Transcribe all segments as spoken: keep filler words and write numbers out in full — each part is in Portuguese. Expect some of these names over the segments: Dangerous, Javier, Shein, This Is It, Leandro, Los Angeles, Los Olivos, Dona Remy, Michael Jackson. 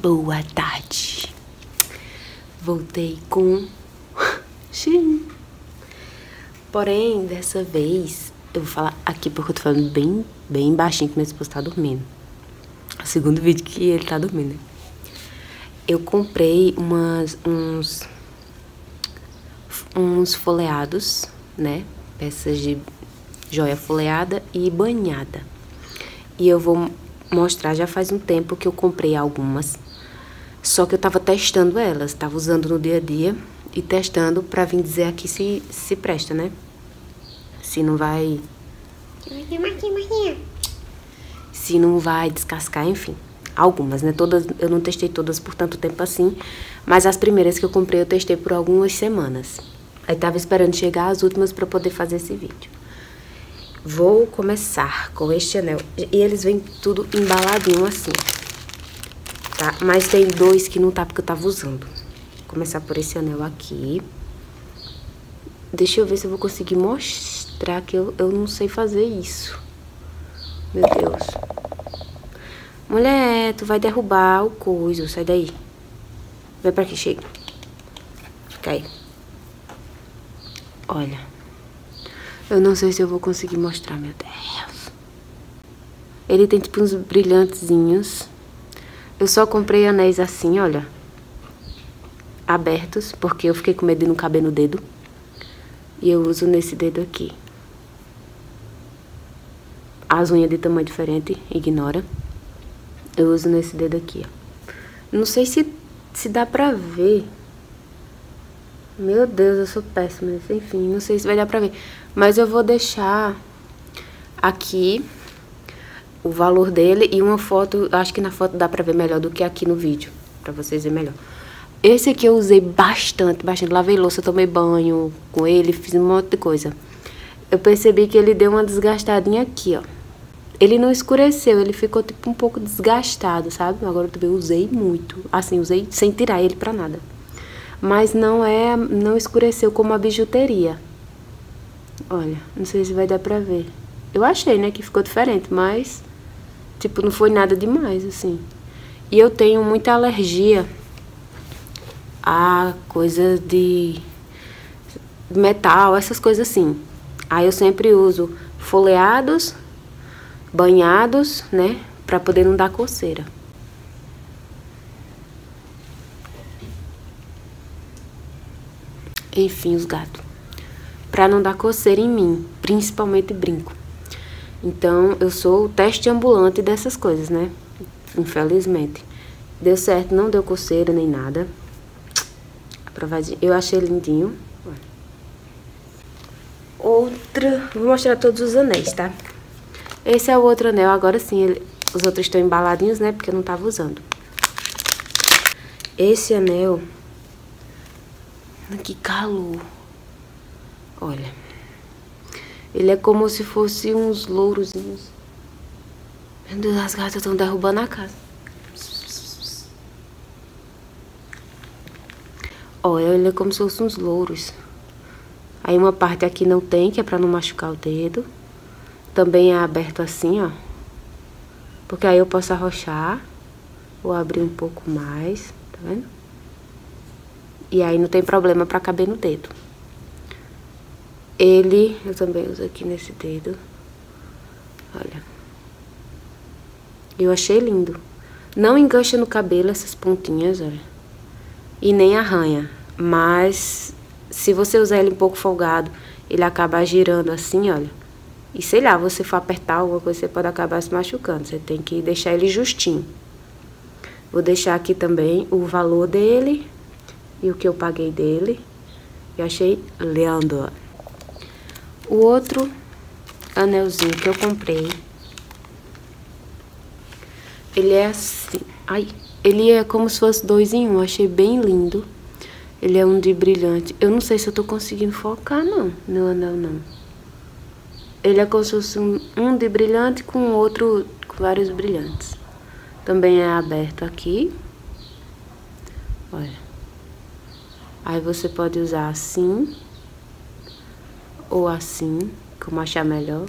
Boa tarde. Voltei com Shein. Porém, dessa vez, eu vou falar aqui porque eu tô falando bem, bem baixinho que meu esposo tá dormindo. É o segundo vídeo que ele tá dormindo. Eu comprei umas, uns, uns folheados, né? Peças de joia folheada e banhada. E eu vou mostrar, já faz um tempo que eu comprei algumas. Só que eu tava testando elas, tava usando no dia a dia e testando pra vir dizer aqui se, se presta, né? Se não vai... Se não vai descascar, enfim. Algumas, né? Todas, eu não testei todas por tanto tempo assim, mas as primeiras que eu comprei eu testei por algumas semanas. Aí tava esperando chegar as últimas pra poder fazer esse vídeo. Vou começar com este anel. E eles vêm tudo embaladinho assim. Tá? Mas tem dois que não tá porque eu tava usando. Vou começar por esse anel aqui. Deixa eu ver se eu vou conseguir mostrar, que eu, eu não sei fazer isso. Meu Deus. Mulher, tu vai derrubar o coiso. Sai daí. Vai pra aqui, chega. Fica aí. Olha. Eu não sei se eu vou conseguir mostrar, meu Deus. Ele tem tipo uns brilhantezinhos. Eu só comprei anéis assim, olha, abertos, porque eu fiquei com medo de não caber no dedo. E eu uso nesse dedo aqui. As unhas de tamanho diferente, ignora. Eu uso nesse dedo aqui, ó. Não sei se, se dá pra ver. Meu Deus, eu sou péssima nesse. Enfim, não sei se vai dar pra ver. Mas eu vou deixar aqui o valor dele e uma foto, acho que na foto dá pra ver melhor do que aqui no vídeo, pra vocês verem melhor. Esse aqui eu usei bastante, bastante, lavei louça, tomei banho com ele, fiz um monte de coisa. Eu percebi que ele deu uma desgastadinha aqui, ó. Ele não escureceu, ele ficou tipo um pouco desgastado, sabe? Agora eu também usei muito, assim, usei sem tirar ele pra nada. Mas não é, não escureceu como a bijuteria. Olha, não sei se vai dar pra ver. Eu achei, né, que ficou diferente, mas... Tipo, não foi nada demais, assim. E eu tenho muita alergia a coisas de metal, essas coisas assim. Aí eu sempre uso folheados, banhados, né, pra poder não dar coceira. Enfim, os gatos. Pra não dar coceira em mim, principalmente brinco. Então, eu sou o teste ambulante dessas coisas, né? Infelizmente. Deu certo, não deu coceira nem nada. Aprovadinho. Eu achei lindinho. Outra... Vou mostrar todos os anéis, tá? Esse é o outro anel. Agora sim, ele... os outros estão embaladinhos, né? Porque eu não tava usando. Esse anel... Que calor! Olha. Ele é como se fosse uns lourozinhos. Meu Deus, as gatas estão derrubando a casa. Olha, ele é como se fosse uns louros. Aí uma parte aqui não tem, que é pra não machucar o dedo. Também é aberto assim, ó. Porque aí eu posso arrochar. Vou abrir um pouco mais. Tá vendo? E aí não tem problema pra caber no dedo. Ele, eu também uso aqui nesse dedo. Olha. Eu achei lindo. Não engancha no cabelo essas pontinhas, olha. E nem arranha. Mas, se você usar ele um pouco folgado, ele acaba girando assim, olha. E sei lá, você for apertar alguma coisa, você pode acabar se machucando. Você tem que deixar ele justinho. Vou deixar aqui também o valor dele e o que eu paguei dele. Eu achei Leandro. O outro anelzinho que eu comprei, ele é assim, ai, ele é como se fosse dois em um, achei bem lindo. Ele é um de brilhante, eu não sei se eu tô conseguindo focar não, meu anel não. Ele é como se fosse um, um de brilhante com outro, com vários brilhantes. Também é aberto aqui, olha. Aí você pode usar assim... Ou assim, como achar melhor.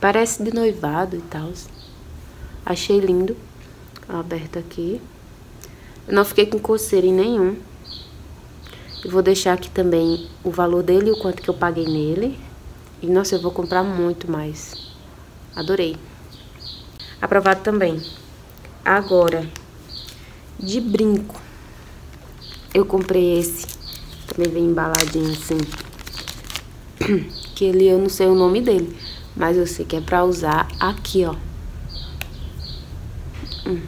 Parece de noivado e tal. Achei lindo. Aberto aqui. Eu não fiquei com coceira em nenhum. Eu vou deixar aqui também o valor dele e o quanto que eu paguei nele. E, nossa, eu vou comprar muito mais. Adorei. Aprovado também. Agora, de brinco. Eu comprei esse. Também vem embaladinho assim. Que ele, eu não sei o nome dele. Mas eu sei que é pra usar aqui, ó. Hum.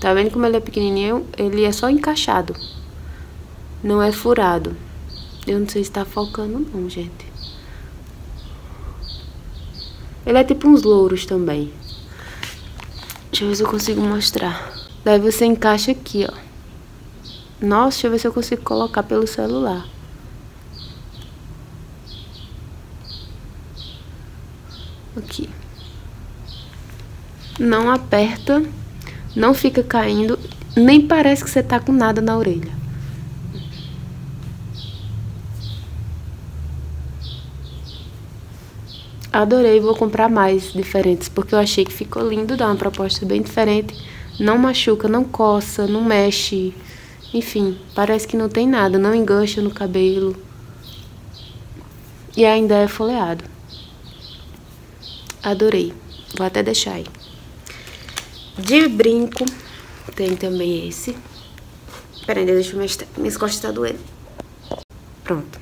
Tá vendo como ele é pequenininho? Ele é só encaixado. Não é furado. Eu não sei se tá focando não, gente. Ele é tipo uns louros também. Deixa eu ver se eu consigo mostrar. Daí você encaixa aqui, ó. Nossa, deixa eu ver se eu consigo colocar pelo celular. Aqui. Não aperta, não fica caindo, nem parece que você tá com nada na orelha. Adorei, vou comprar mais diferentes, porque eu achei que ficou lindo, dá uma proposta bem diferente. Não machuca, não coça, não mexe, enfim, parece que não tem nada, não engancha no cabelo. E ainda é folheado. Adorei, vou até deixar aí. De brinco, tem também esse. Peraí, deixa eu minhas, minhas costas tá doendo. Pronto.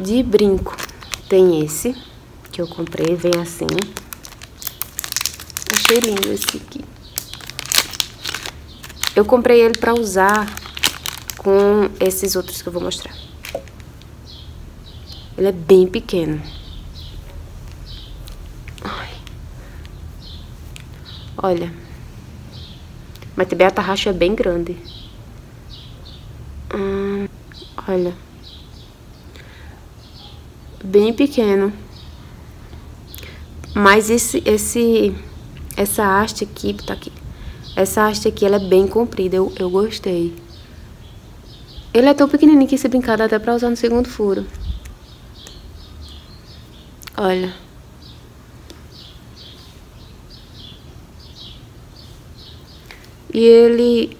De brinco. Tem esse, que eu comprei, vem assim. Achei lindo esse aqui. Eu comprei ele pra usar com esses outros que eu vou mostrar. Ele é bem pequeno. Ai. Olha. Mas também a tarraxa é bem grande. Hum, olha. Bem pequeno. Mas esse, esse, essa haste aqui, tá aqui. Essa haste aqui, ela é bem comprida. Eu, eu gostei. Ele é tão pequenininho que esse brincado até pra usar no segundo furo. Olha. E ele...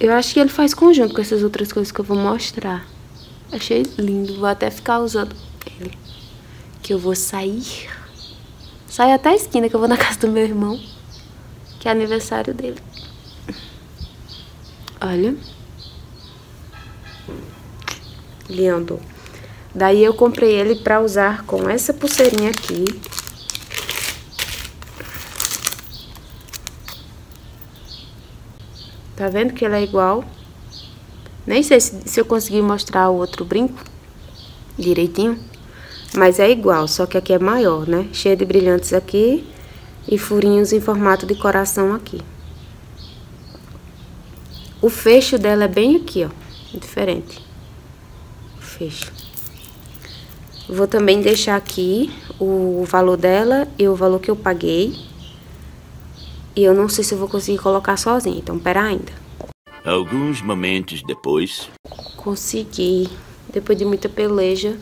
Eu acho que ele faz conjunto com essas outras coisas que eu vou mostrar. Achei lindo, vou até ficar usando ele. Que eu vou sair. Saio até a esquina que eu vou na casa do meu irmão. Que é aniversário dele. Olha. Leandro. Daí eu comprei ele pra usar com essa pulseirinha aqui. Tá vendo que ele é igual? Nem sei se, se eu conseguir mostrar o outro brinco direitinho, mas é igual, só que aqui é maior, né? Cheio de brilhantes aqui e furinhos em formato de coração aqui. O fecho dela é bem aqui, ó, diferente. O fecho. Vou também deixar aqui o valor dela e o valor que eu paguei. E eu não sei se eu vou conseguir colocar sozinha, então pera ainda. Alguns momentos depois... Consegui. Depois de muita peleja.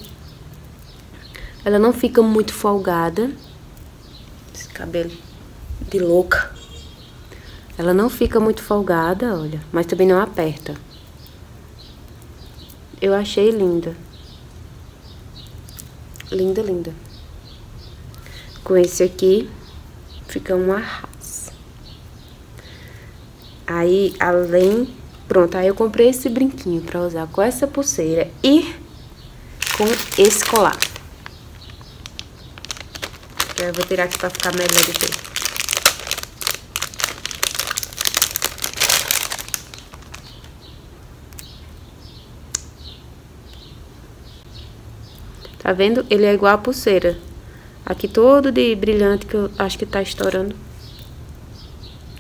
Ela não fica muito folgada. Esse cabelo de louca. Ela não fica muito folgada, olha. Mas também não aperta. Eu achei linda. Linda, linda. Com esse aqui, fica um arraso. Aí, além... Pronto, aí eu comprei esse brinquinho pra usar com essa pulseira e com esse colar. Eu vou tirar aqui pra ficar melhor depois. Tá vendo? Ele é igual a pulseira. Aqui todo de brilhante, que eu acho que tá estourando.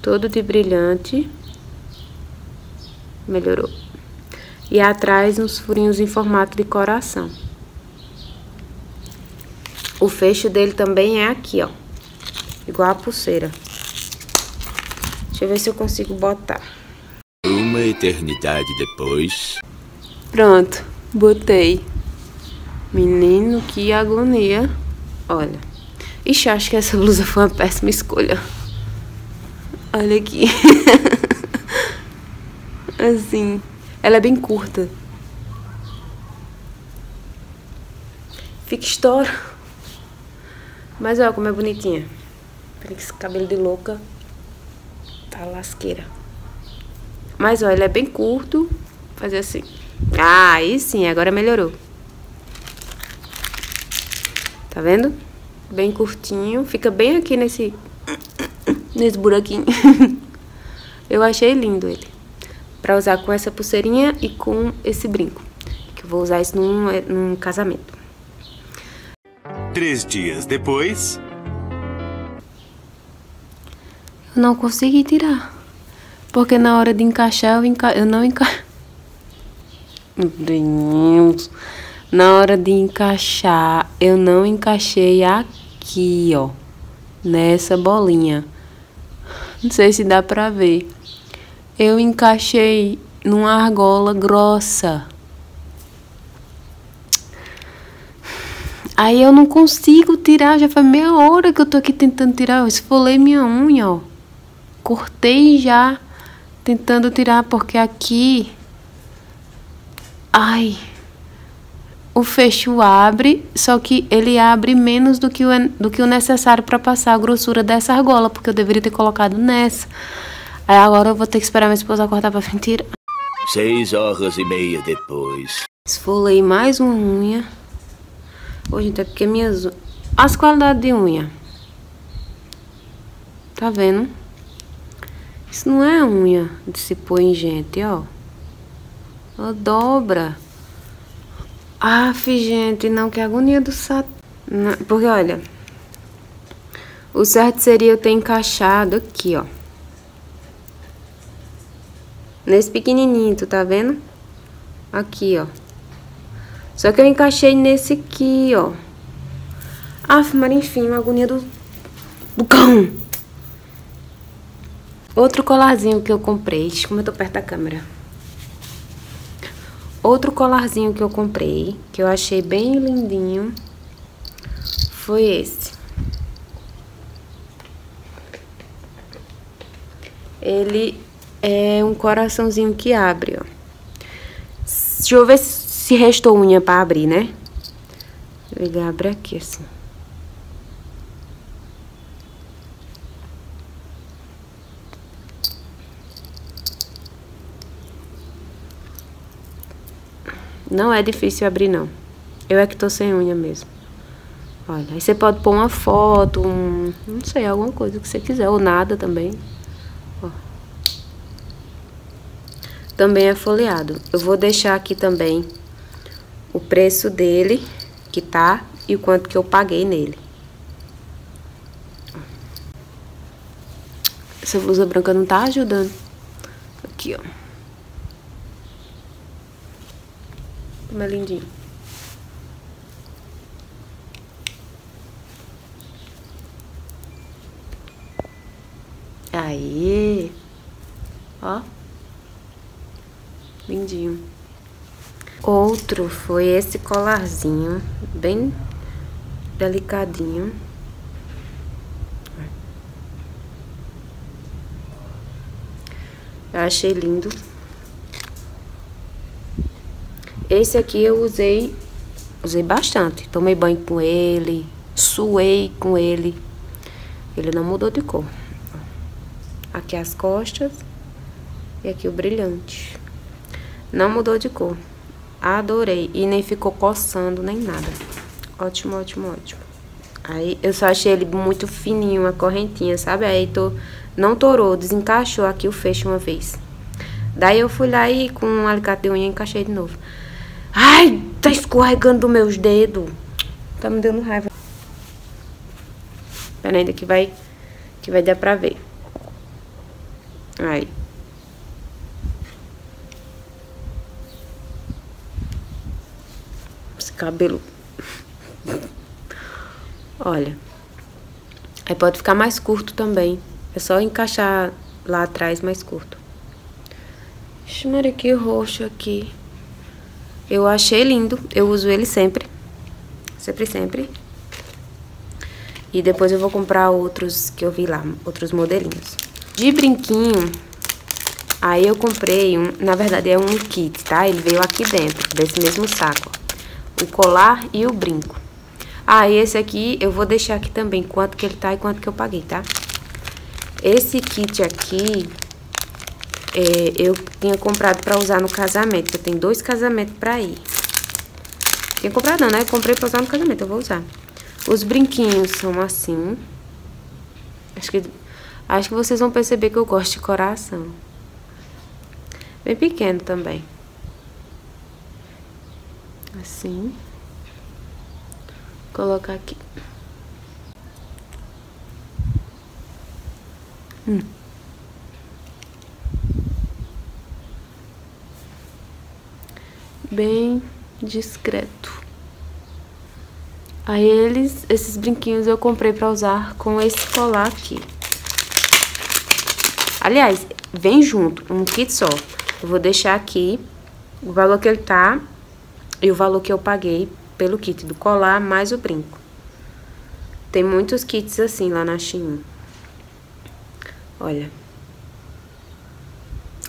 Todo de brilhante. Melhorou. E atrás uns furinhos em formato de coração. O fecho dele também é aqui, ó. Igual a pulseira. Deixa eu ver se eu consigo botar. Uma eternidade depois. Pronto, botei. Menino, que agonia. Olha. Ixi, acho que essa blusa foi uma péssima escolha. Olha aqui. Assim. Ela é bem curta. Fica estouro. Mas olha como é bonitinha. Peraí que esse cabelo de louca tá lasqueira. Mas olha, ele é bem curto. Vou fazer assim. Ah, aí sim, agora melhorou. Tá vendo? Bem curtinho. Fica bem aqui nesse... nesse buraquinho. Eu achei lindo ele. Pra usar com essa pulseirinha e com esse brinco. Que eu vou usar isso num, num casamento. Três dias depois... Eu não consegui tirar. Porque na hora de encaixar, eu, enca... eu não encaixo. Meu Deus. Na hora de encaixar, eu não encaixei aqui, ó. Nessa bolinha. Não sei se dá pra ver. Eu encaixei numa argola grossa. Aí eu não consigo tirar, já faz meia hora que eu tô aqui tentando tirar. Eu esfolei minha unha, ó. Cortei já, tentando tirar, porque aqui... Ai... O fecho abre, só que ele abre menos do que o, do que o necessário pra passar a grossura dessa argola, porque eu deveria ter colocado nessa. Aí agora eu vou ter que esperar minha esposa cortar pra frente tirar. Seis horas e meia depois. Esfolei mais uma unha. Hoje até porque minhas... As qualidades de unha. Tá vendo? Isso não é unha de se pôr em gente, ó. Ela dobra. Aff, gente, não, que agonia do sato. Porque, olha, o certo seria eu ter encaixado aqui, ó. Nesse pequenininho, tu tá vendo? Aqui, ó. Só que eu encaixei nesse aqui, ó. Aff, mas enfim, uma agonia do... do cão. Outro colarzinho que eu comprei. Como eu tô perto da câmera. Outro colarzinho que eu comprei, que eu achei bem lindinho, foi esse. Ele é um coraçãozinho que abre, ó. Deixa eu ver se restou unha pra abrir, né? Ele abre aqui, assim. Não é difícil abrir, não. Eu é que tô sem unha mesmo. Olha, aí você pode pôr uma foto, um... Não sei, alguma coisa que você quiser. Ou nada também. Ó. Também é folheado. Eu vou deixar aqui também o preço dele, que tá, e o quanto que eu paguei nele. Essa blusa branca não tá ajudando. Aqui, ó. Como é lindinho. Aí. Ó. Lindinho. Outro foi esse colarzinho. Bem delicadinho. Eu achei lindo. Esse aqui eu usei, usei bastante. Tomei banho com ele, suei com ele. Ele não mudou de cor. Aqui as costas e aqui o brilhante. Não mudou de cor. Adorei. E nem ficou coçando, nem nada. Ótimo, ótimo, ótimo. Aí eu só achei ele muito fininho, uma correntinha, sabe? Aí tô, não torou, desencaixou aqui o fecho uma vez. Daí eu fui lá e com um alicate de unha encaixei de novo. Ai, tá escorregando dos meus dedos. Tá me dando raiva. Pera ainda que vai, que vai dar pra ver. Aí. Esse cabelo. Olha. Aí pode ficar mais curto também. É só encaixar lá atrás mais curto. Ixi, Maria, que roxo aqui. Eu achei lindo, eu uso ele sempre. Sempre, sempre. E depois eu vou comprar outros que eu vi lá, outros modelinhos. De brinquinho, aí eu comprei um, na verdade é um kit, tá? Ele veio aqui dentro, desse mesmo saco. O colar e o brinco. Ah, e esse aqui eu vou deixar aqui também, quanto que ele tá e quanto que eu paguei, tá? Esse kit aqui, é, eu tinha comprado pra usar no casamento, eu tenho dois casamentos pra ir. Tinha comprado não, né? Eu comprei pra usar no casamento, eu vou usar. Os brinquinhos são assim. Acho que, acho que vocês vão perceber que eu gosto de coração. Bem pequeno também. Assim. Vou colocar aqui. Hum. Bem discreto. Aí eles, esses brinquinhos eu comprei pra usar com esse colar aqui. Aliás, vem junto, um kit só. Eu vou deixar aqui o valor que ele tá e o valor que eu paguei pelo kit do colar mais o brinco. Tem muitos kits assim lá na Shein. Olha.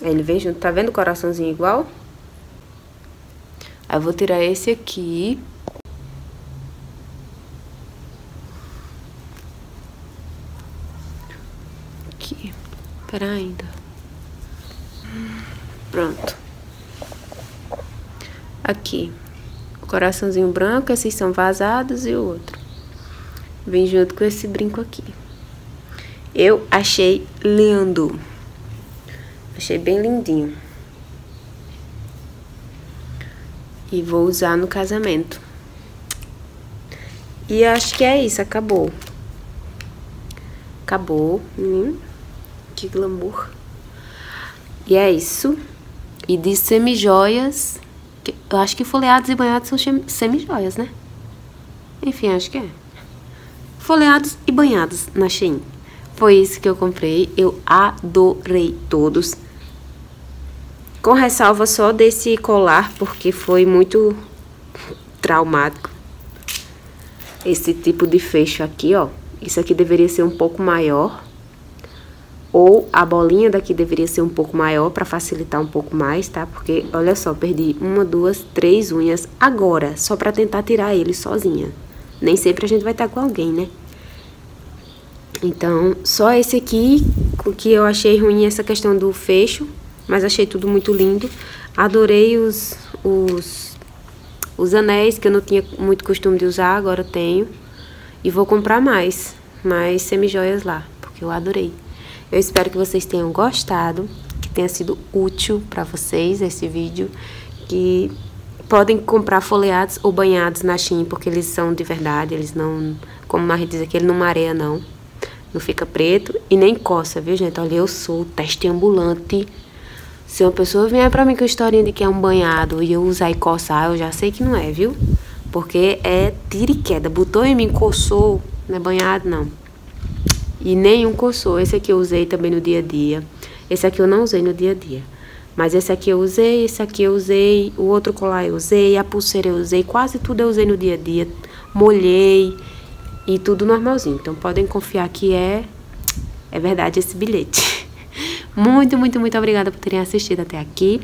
Ele vem junto, tá vendo o coraçãozinho igual? Aí eu vou tirar esse aqui. Pera ainda. Pronto. Aqui. O coraçãozinho branco, esses são vazados e o outro. Vem junto com esse brinco aqui. Eu achei lindo. Achei bem lindinho. E vou usar no casamento. E acho que é isso, acabou. Acabou, menino. Que glamour. E é isso. E de semijoias, que eu acho que folheados e banhados são semijoias, né? Enfim, acho que é. Folheados e banhados na Shein. Foi isso que eu comprei. Eu adorei todos. Com ressalva só desse colar, porque foi muito traumático. Esse tipo de fecho aqui, ó. Isso aqui deveria ser um pouco maior. Ou a bolinha daqui deveria ser um pouco maior pra facilitar um pouco mais, tá? Porque, olha só, perdi uma, duas, três unhas agora, só pra tentar tirar ele sozinha. Nem sempre a gente vai estar com alguém, né? Então, só esse aqui, que eu achei ruim essa questão do fecho, mas achei tudo muito lindo. Adorei os, os, os anéis, que eu não tinha muito costume de usar, agora eu tenho. E vou comprar mais, mais semijoias lá, porque eu adorei. Eu espero que vocês tenham gostado, que tenha sido útil para vocês esse vídeo, que podem comprar folheados ou banhados na Shein, porque eles são de verdade, eles não, como o Mari diz aqui, ele não mareia não, não fica preto e nem coça, viu gente? Olha, eu sou teste ambulante, se uma pessoa vier pra mim com a historinha de que é um banhado e eu usar e coçar, eu já sei que não é, viu? Porque é tira e queda, botou em mim, coçou, não é banhado não. E nenhum coçou. Esse aqui eu usei também no dia a dia. Esse aqui eu não usei no dia a dia. Mas esse aqui eu usei, esse aqui eu usei, o outro colar eu usei, a pulseira eu usei, quase tudo eu usei no dia a dia. Molhei e tudo normalzinho. Então podem confiar que é, é verdade esse bilhete. Muito, muito, muito obrigada por terem assistido até aqui.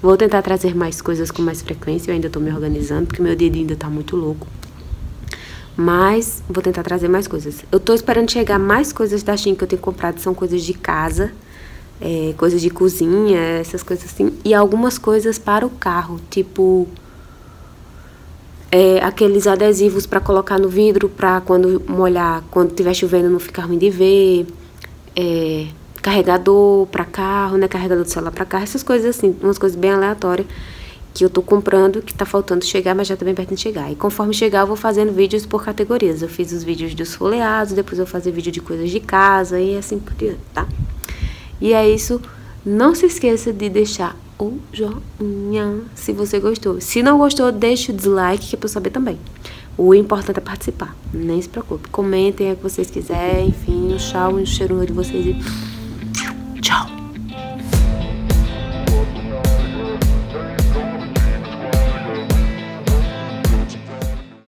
Vou tentar trazer mais coisas com mais frequência. Eu ainda tô me organizando porque meu dia a dia ainda tá muito louco. Mas vou tentar trazer mais coisas. Eu tô esperando chegar mais coisas da Shein que eu tenho comprado. São coisas de casa, é, coisas de cozinha, essas coisas assim. E algumas coisas para o carro, tipo é, aqueles adesivos pra colocar no vidro, pra quando molhar, quando tiver chovendo não ficar ruim de ver. É, carregador pra carro, né? Carregador de celular pra carro, essas coisas assim. Umas coisas bem aleatórias que eu tô comprando, que tá faltando chegar, mas já tá bem perto de chegar. E conforme chegar, eu vou fazendo vídeos por categorias. Eu fiz os vídeos dos folheados, depois eu vou fazer vídeo de coisas de casa e assim por diante, tá? E é isso. Não se esqueça de deixar o joinha se você gostou. Se não gostou, deixa o dislike, que é pra eu saber também. O importante é participar. Nem se preocupe. Comentem o que vocês quiserem, enfim. Um tchau, um cheiro no olho de vocês e...